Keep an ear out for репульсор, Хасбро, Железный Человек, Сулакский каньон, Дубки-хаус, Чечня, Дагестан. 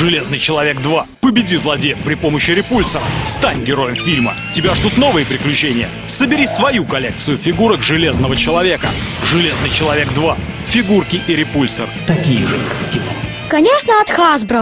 Железный Человек 2. Победи злодеев при помощи репульсора. Стань героем фильма. Тебя ждут новые приключения. Собери свою коллекцию фигурок Железного Человека. Железный Человек 2. Фигурки и репульсор. Такие же, как в кино. Конечно, от Хасбро.